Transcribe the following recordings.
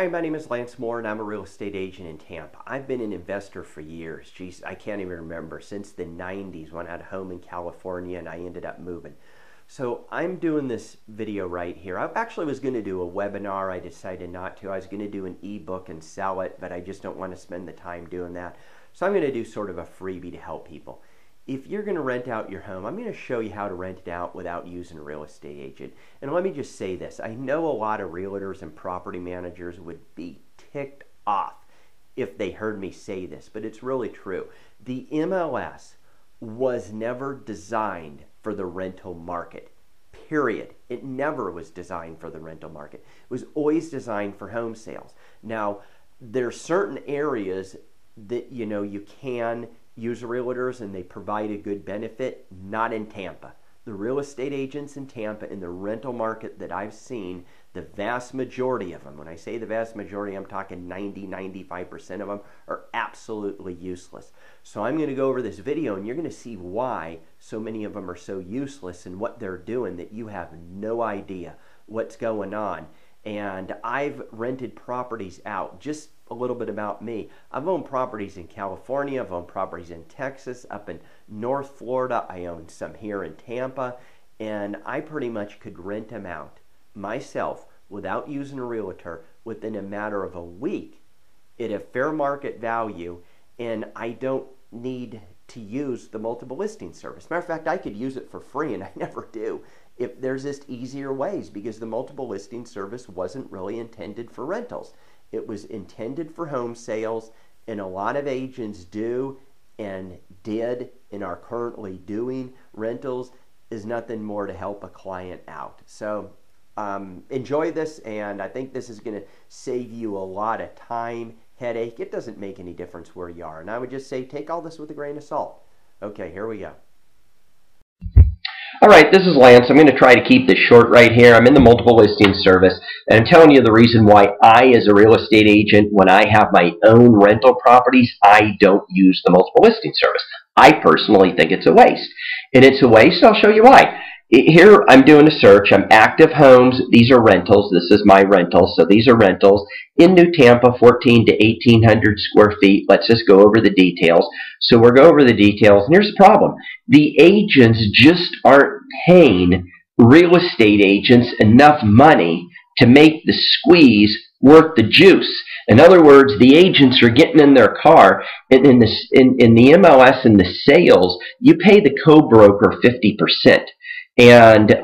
Hi, my name is Lance Mohr and I'm a real estate agent in Tampa. I've been an investor for years. Geez, I can't even remember, since the 90s when I had a home in California and I ended up moving. So I'm doing this video right here. I actually was going to do a webinar. I decided not to. I was going to do an ebook and sell it, but I just don't want to spend the time doing that. So I'm going to do sort of a freebie to help people. If you're going to rent out your home, I'm going to show you how to rent it out without using a real estate agent. And let me just say this. I know a lot of realtors and property managers would be ticked off if they heard me say this, but it's really true. The MLS was never designed for the rental market, period. It never was designed for the rental market. It was always designed for home sales. Now, there are certain areas that, you know, you can use realtors and they provide a good benefit. Not in Tampa. The real estate agents in Tampa, in the rental market that I've seen, the vast majority of them, when I say the vast majority, I'm talking 90-95% of them, are absolutely useless. So I'm going to go over this video and you're going to see why so many of them are so useless and what they're doing that you have no idea what's going on. And I've rented properties out. Just a little bit about me. I've owned properties in California, I've owned properties in Texas, up in North Florida, I owned some here in Tampa, and I pretty much could rent them out myself without using a realtor within a matter of a week at a fair market value, and I don't need to use the multiple listing service. Matter of fact, I could use it for free, and I never do. If there's just easier ways, because the multiple listing service wasn't really intended for rentals. It was intended for home sales, and a lot of agents do and did and are currently doing rentals is nothing more to help a client out. So enjoy this, and I think this is going to save you a lot of time, headache. It doesn't make any difference where you are, and I would just say take all this with a grain of salt. Okay, here we go. All right, this is Lance. I'm going to try to keep this short right here. I'm in the multiple listing service, and I'm telling you the reason why I, as a real estate agent, when I have my own rental properties, I don't use the multiple listing service. I personally think it's a waste, and it's a waste. I'll show you why. Here I'm doing a search. I'm active homes. These are rentals. This is my rentals, so these are rentals in New Tampa, 14 to 1,800 square feet. Let's just go over the details. So we'll go over the details, and here's the problem. The agents just aren't paying real estate agents enough money to make the squeeze worth the juice. In other words, the agents are getting in their car, and in the MLS and the sales, you pay the co-broker 50%. And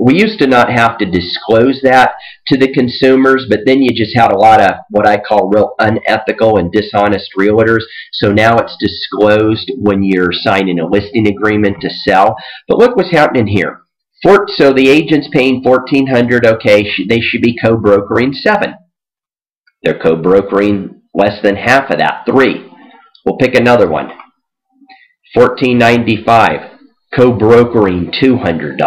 we used to not have to disclose that to the consumers, but then you just had a lot of what I call real unethical and dishonest realtors. So now it's disclosed when you're signing a listing agreement to sell. But look what's happening here. So the agent's paying $1,400. Okay, they should be co-brokering $700. They're co-brokering less than half of that, $300. We'll pick another one. $1,495. Co-brokering $200.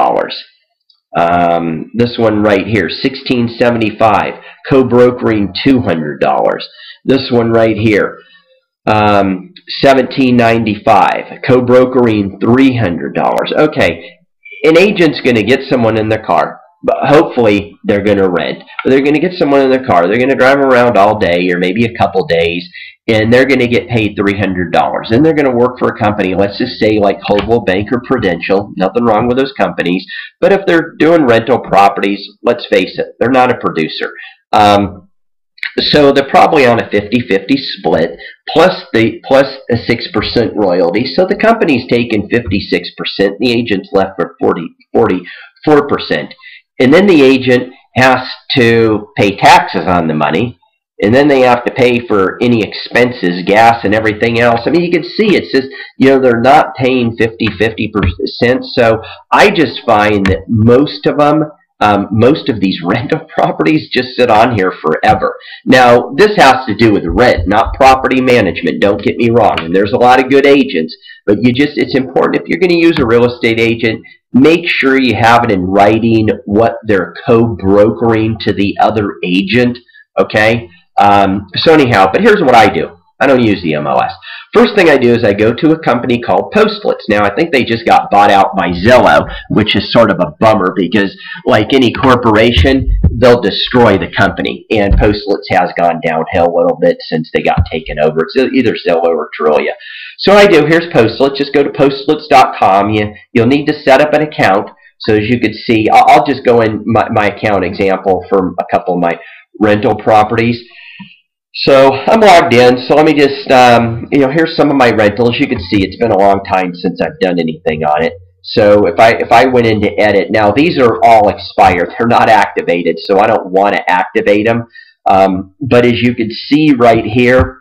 This one right here, $1,675, co-brokering $200. This one right here, $1,795, co-brokering $300. Okay, an agent's going to get someone in their car. But hopefully they're going to rent. But they're going to get someone in their car. They're going to drive around all day or maybe a couple days, and they're going to get paid $300. Then they're going to work for a company, let's just say like Hovell Bank or Prudential. Nothing wrong with those companies. But if they're doing rental properties, let's face it, they're not a producer. So they're probably on a 50-50 split plus a 6% royalty. So the company's taking 56%. The agent's left for 44%. And then the agent has to pay taxes on the money, and then they have to pay for any expenses, gas and everything else. I mean, you can see it's just, you know, they're not paying 50%. So I just find that most of them, most of these rental properties just sit on here forever. Now, this has to do with rent, not property management. Don't get me wrong. And there's a lot of good agents, but you just, it's important if you're going to use a real estate agent, make sure you have it in writing what they're co-brokering to the other agent, okay? So anyhow, but here's what I do. I don't use the MLS. First thing I do is I go to a company called Postlets. Now, I think they just got bought out by Zillow, which is sort of a bummer because, like any corporation, they'll destroy the company. And Postlets has gone downhill a little bit since they got taken over. It's either Zillow or Trulia. So I do. Here's Postlets. Just go to Postlets.com. You'll need to set up an account. So as you can see, I'll just go in my account example for a couple of my rental properties. So I'm logged in. So let me just, here's some of my rentals. You can see it's been a long time since I've done anything on it. So if I went in to edit, now these are all expired. They're not activated, so I don't want to activate them. But as you can see right here,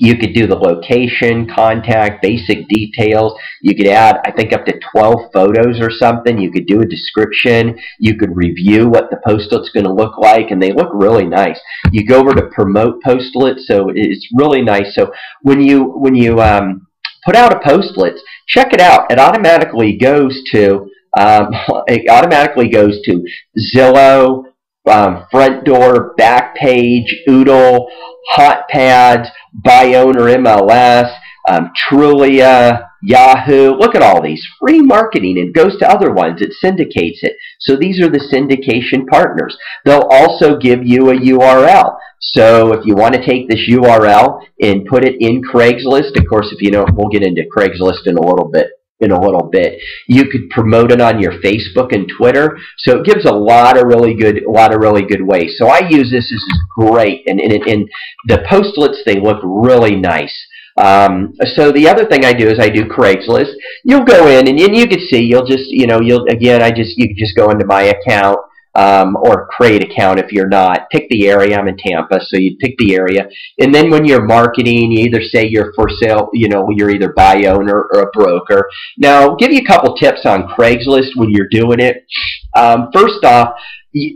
you could do the location, contact, basic details. You could add, I think, up to 12 photos or something. You could do a description. You could review what the Postlet's going to look like, and they look really nice. You go over to promote Postlet, so it's really nice. So when you put out a Postlet, check it out. It automatically goes to Zillow, Front Door, Back Page, Oodle, Hot Pads, By Owner MLS, Trulia, Yahoo. Look at all these. Free marketing. It goes to other ones. It syndicates it. So these are the syndication partners. They'll also give you a URL. So if you want to take this URL and put it in Craigslist, of course, if you know, we'll get into Craigslist in a little bit. You could promote it on your Facebook and Twitter. So it gives a lot of really good ways. So I use this. This is great, and the Postlets, they look really nice. So the other thing I do is I do Craigslist. You'll go in and you can see you just go into my account. Or create account if you're not. Pick the area. I'm in Tampa, so you pick the area. And then when you're marketing, you either say you're for sale, you're either buy owner or a broker. Now, I'll give you a couple tips on Craigslist when you're doing it. First off,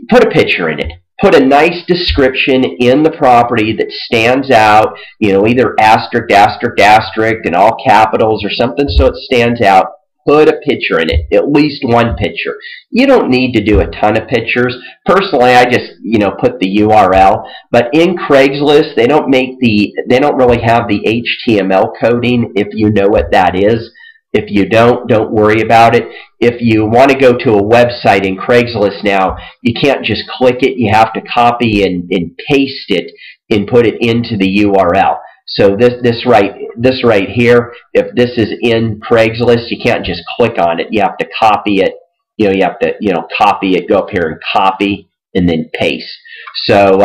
put a picture in it. Put a nice description in the property that stands out, either asterisk, asterisk, asterisk, in all capitals or something so it stands out. Put a picture in it, at least one picture. You don't need to do a ton of pictures. Personally, I just, put the URL. But in Craigslist, they don't really have the HTML coding, if you know what that is. If you don't worry about it. If you want to go to a website in Craigslist now, you can't just click it. You have to copy and paste it and put it into the URL. So this right here, if this is in Craigslist, you can't just click on it. You have to copy it. You have to copy it. Go up here and copy, and then paste. So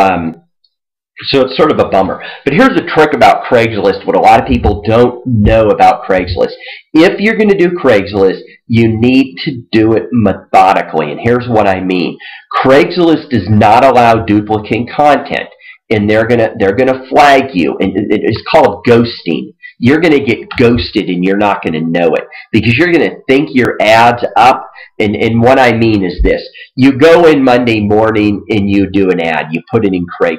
so it's sort of a bummer. But here's the trick about Craigslist. What a lot of people don't know about Craigslist. If you're going to do Craigslist, you need to do it methodically. And here's what I mean. Craigslist does not allow duplicate content. And they're gonna flag you, and it's called ghosting. You're gonna get ghosted, and you're not gonna know it because you're gonna think your ad's up. And what I mean is this: you go in Monday morning and you do an ad, you put it in Craigslist.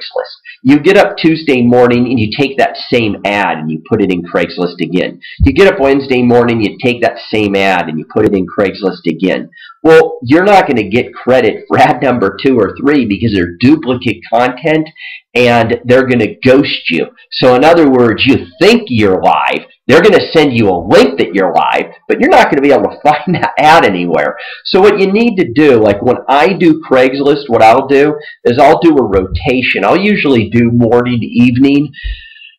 You get up Tuesday morning and you take that same ad and you put it in Craigslist again. You get up Wednesday morning, you take that same ad and you put it in Craigslist again. Well, you're not going to get credit for ad number 2 or 3 because they're duplicate content and they're going to ghost you. So in other words, you think you're live. They're going to send you a link that you're live, but you're not going to be able to find that ad anywhere. So what you need to do, like when I do Craigslist, what I'll do is I'll do a rotation. I'll usually do morning, evening.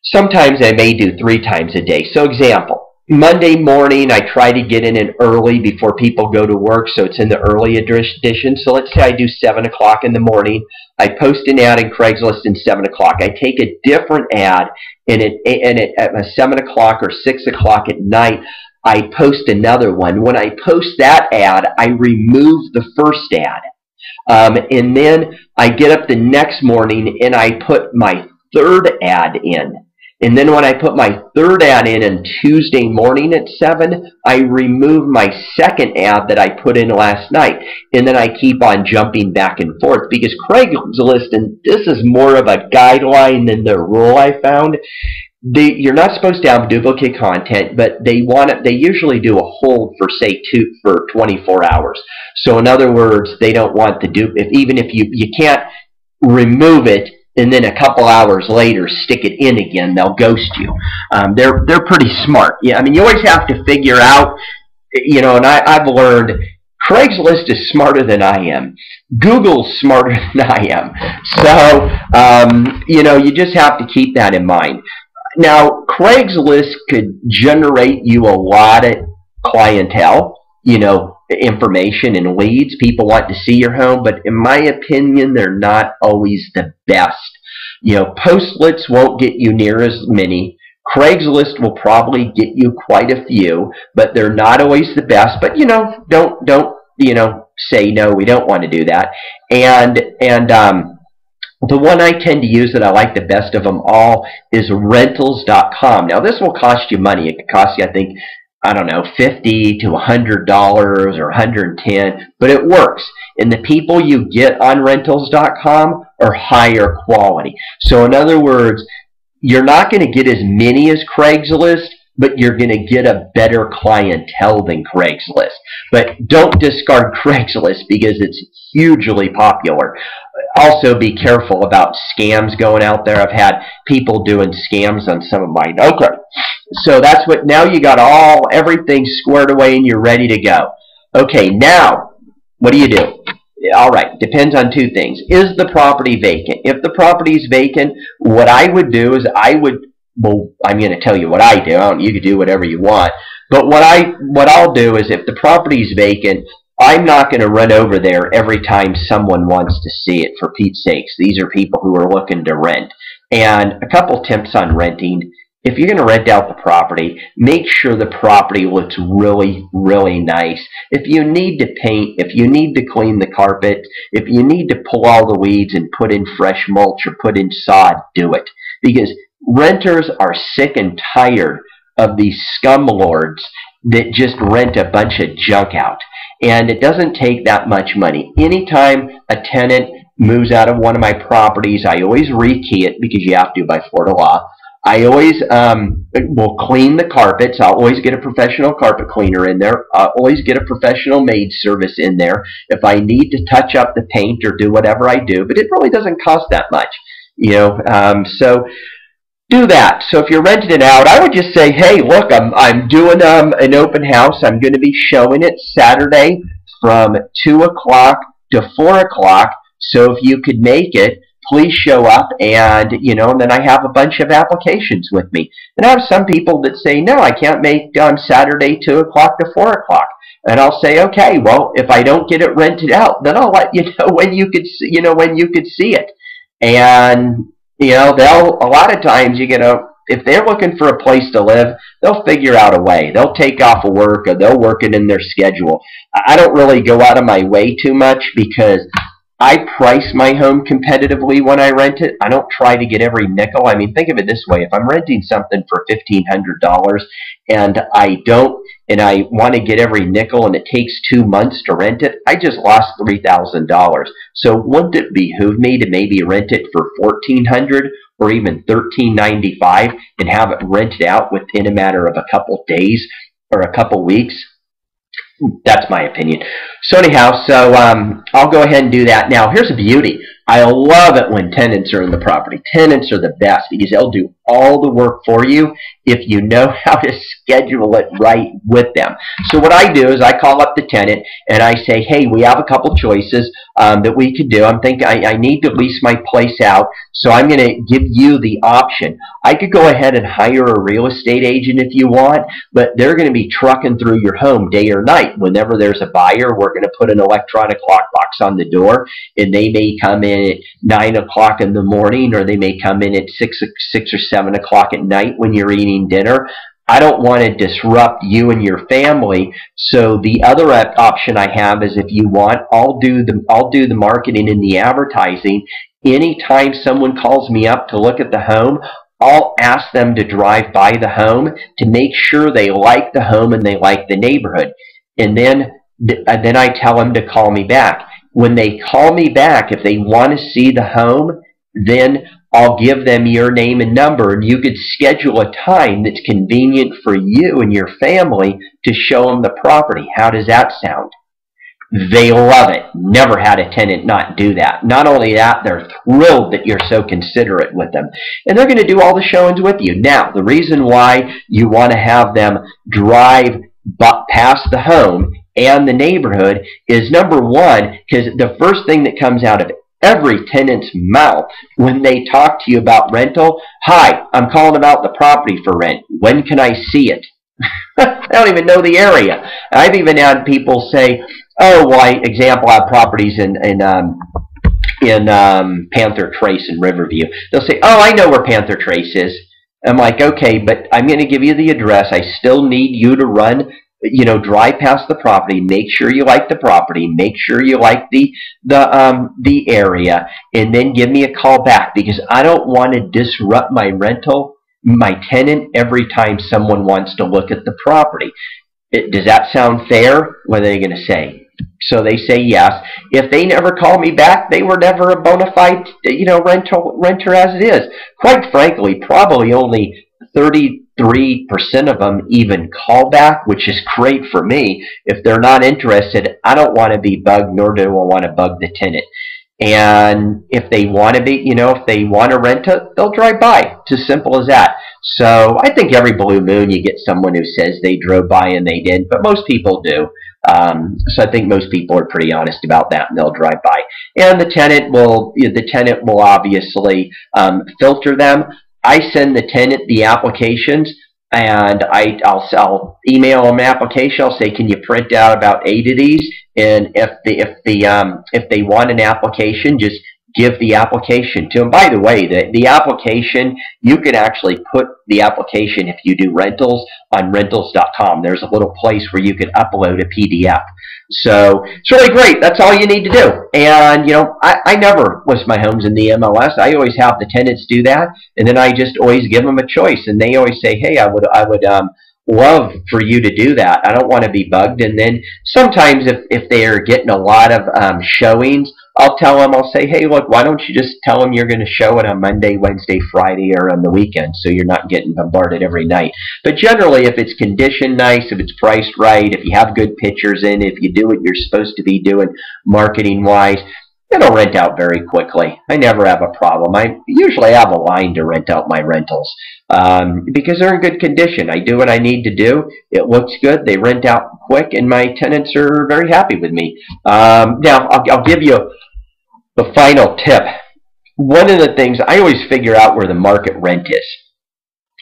Sometimes I may do 3 times a day. So example. Monday morning, I try to get in early before people go to work, so it's in the early edition. So let's say I do 7 o'clock in the morning. I post an ad in Craigslist at 7 o'clock. I take a different ad, and at 7 o'clock or 6 o'clock at night, I post another one. When I post that ad, I remove the first ad. And then I get up the next morning, and I put my 3rd ad in. And then when I put my 3rd ad in on Tuesday morning at 7, I remove my 2nd ad that I put in last night. And then I keep on jumping back and forth because Craigslist, and this is more of a guideline than the rule I found, you're not supposed to have duplicate content, but they usually do a hold for, say, 24 hours. So in other words, they don't want to do, even if you can't remove it, and then a couple hours later stick it in again, they'll ghost you. They're pretty smart. Yeah, I mean, you always have to figure out, you know, and I've learned Craigslist is smarter than I am. Google's smarter than I am. So, you know, you just have to keep that in mind. Now, Craigslist could generate you a lot of clientele, you know, information and leads. People want to see your home, but in my opinion, they're not always the best. You know, Postlets won't get you near as many. Craigslist will probably get you quite a few, but they're not always the best. But, you know, don't, you know, say no, we don't want to do that. And the one I tend to use that I like the best of them all is rentals.com. Now, this will cost you money. It could cost you, I think, I don't know, $50 to $100 or $110, but it works. And the people you get on rentals.com are higher quality. So, in other words, you're not going to get as many as Craigslist, but you're going to get a better clientele than Craigslist. But don't discard Craigslist because it's hugely popular. Also, be careful about scams going out there. I've had people doing scams on some of mine. Okay, so that's what, now you got everything squared away and you're ready to go. Okay, now what do you do? All right, depends on two things. Is the property vacant? If the property is vacant, what I would do is I'm going to tell you what I do. You can do whatever you want. But what I'll do is if the property is vacant, I'm not going to run over there every time someone wants to see it, for Pete's sakes. These are people who are looking to rent. And a couple tips on renting. If you're going to rent out the property, make sure the property looks really, really nice. If you need to paint, if you need to clean the carpet, if you need to pull all the weeds and put in fresh mulch or put in sod, do it. Because renters are sick and tired of these scumlords that just rent a bunch of junk out. And it doesn't take that much money. Anytime a tenant moves out of one of my properties, I always rekey it because you have to by Florida law. I always will clean the carpets. I'll always get a professional carpet cleaner in there. I'll always get a professional maid service in there if I need to touch up the paint or do whatever I do. But it really doesn't cost that much, you know. So do that. So if you're renting it out, I would just say, hey, look, I'm doing an open house. I'm going to be showing it Saturday from 2 o'clock to 4 o'clock. So if you could make it, please show up, and you know, and then I have a bunch of applications with me. And I have some people that say, no, I can't make on Saturday 2 o'clock to 4 o'clock. And I'll say, okay, well, if I don't get it rented out, then I'll let you know when you could see, you know, when you could see it. And, you know, a lot of times, you know, if they're looking for a place to live, they'll figure out a way. They'll take off of work, or they'll work it in their schedule. I don't really go out of my way too much because I price my home competitively when I rent it. I don't try to get every nickel. I mean, think of it this way. If I'm renting something for $1,500 and I want to get every nickel and it takes 2 months to rent it, I just lost $3,000. So wouldn't it behoove me to maybe rent it for $1,400 or even $1,395 and have it rented out within a matter of a couple days or a couple weeks? That's my opinion. So anyhow, I'll go ahead and do that. Now, here's a beauty. I love it when tenants are in the property. Tenants are the best because they'll do all the work for you if you know how to schedule it right with them. So what I do is I call up the tenant and I say, hey, we have a couple choices that we could do. I'm thinking I need to lease my place out, so I'm going to give you the option. I could go ahead and hire a real estate agent if you want, but they're going to be trucking through your home day or night. Whenever there's a buyer, we're going to put an electronic lockbox on the door, and they may come in at 9 o'clock in the morning, or they may come in at 6 or 7 o'clock at night when you're eating dinner. I don't want to disrupt you and your family. So the other option I have is, if you want, I'll do the marketing and the advertising. Anytime someone calls me up to look at the home, I'll ask them to drive by the home to make sure they like the home and they like the neighborhood. And then I tell them to call me back. When they call me back, if they want to see the home, then I'll give them your name and number, and you could schedule a time that's convenient for you and your family to show them the property. How does that sound? They love it. Never had a tenant not do that. Not only that, they're thrilled that you're so considerate with them. And they're going to do all the showings with you. Now, the reason why you want to have them drive past the home and the neighborhood is, number one, because the first thing that comes out of every tenant's mouth when they talk to you about rental, "Hi, I'm calling about the property for rent. When can I see it?" I don't even know the area. I've even had people say, "Oh, well, I have properties in Panther Trace and Riverview." They'll say, "Oh, I know where Panther Trace is." I'm like, "Okay, but I'm going to give you the address. I still need you to run, you know, drive past the property, make sure you like the property, make sure you like the area, and then give me a call back, because I don't want to disrupt my rental, my tenant, every time someone wants to look at the property." Does that sound fair? What are they going to say? So they say yes. If they never call me back, they were never a bona fide, you know, renter as it is. Quite frankly, probably only 33% of them even call back, which is great for me. If they're not interested, I don't want to be bugged, nor do I want to bug the tenant. And if they want to be, you know, if they want to rent it, they'll drive by. It's as simple as that. So I think every blue moon you get someone who says they drove by and they didn't, but most people do. So I think most people are pretty honest about that, and they'll drive by. And the tenant will, obviously filter them. I send the tenant the applications, and I'll email them an application. I'll say, "Can you print out about 8 of these?" And if they want an application, just give the application to them. By the way, the application, you can actually put the application, if you do rentals, on rentals.com. There's a little place where you can upload a PDF. So it's really great. That's all you need to do. And, you know, I never list my homes in the MLS. I always have the tenants do that, and then I just always give them a choice. And they always say, "Hey, I would love for you to do that. I don't want to be bugged." And then sometimes if they're getting a lot of showings, I'll tell them, I'll say, "Hey, look, why don't you just tell them you're going to show it on Monday, Wednesday, Friday, or on the weekend, so you're not getting bombarded every night." But generally, if it's conditioned nice, if it's priced right, if you have good pictures in, if you do what you're supposed to be doing marketing-wise, it'll rent out very quickly. I never have a problem. I usually have a line to rent out my rentals because they're in good condition. I do what I need to do. It looks good. They rent out quick, and my tenants are very happy with me. Now, I'll give you the final tip. One of the things, I always figure out where the market rent is.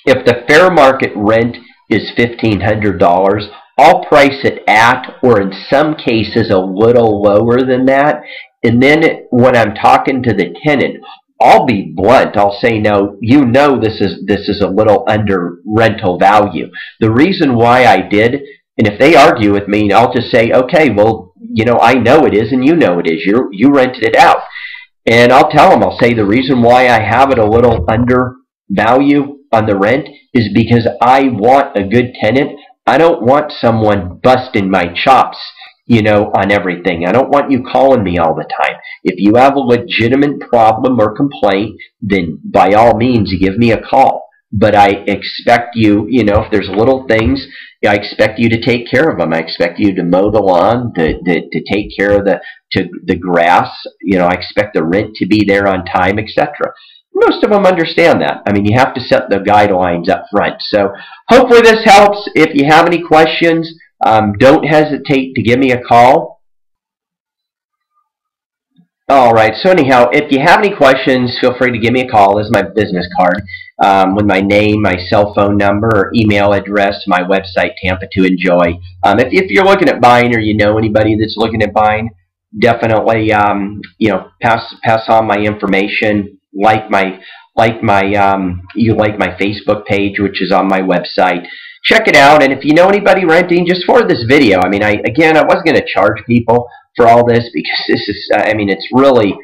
If the fair market rent is $1,500, I'll price it at, or in some cases a little lower than that. And then when I'm talking to the tenant, I'll be blunt. I'll say, "No, you know, this is a little under rental value." The reason why I did, and if they argue with me, I'll just say, "Okay, well, you know, I know it is, and you know it is. You rented it out." And I'll tell them, I'll say, "The reason why I have it a little under value on the rent is because I want a good tenant. I don't want someone busting my chops, you know, on everything. I don't want you calling me all the time. If you have a legitimate problem or complaint, then by all means, give me a call. But I expect you, you know, if there's little things, I expect you to take care of them. I expect you to mow the lawn, to take care of the grass. You know, I expect the rent to be there on time, etc." Most of them understand that. I mean, you have to set the guidelines up front. So hopefully this helps. If you have any questions, don't hesitate to give me a call. All right, so anyhow, if you have any questions, feel free to give me a call. This is my business card with my name, my cell phone number, or email address, my website, Tampa to Enjoy. If you're looking at buying, or you know anybody that's looking at buying, definitely you know, pass on my information. Like my Facebook page, which is on my website. Check it out, and if you know anybody renting, just forward this video. I mean, I wasn't going to charge people for all this, because this is, I mean, it's really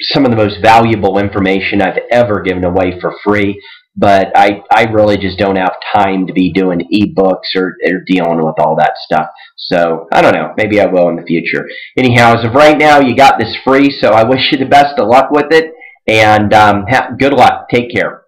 some of the most valuable information I've ever given away for free. But I really just don't have time to be doing ebooks or dealing with all that stuff. So I don't know. Maybe I will in the future. Anyhow, as of right now, you got this free, so I wish you the best of luck with it. And good luck. Take care.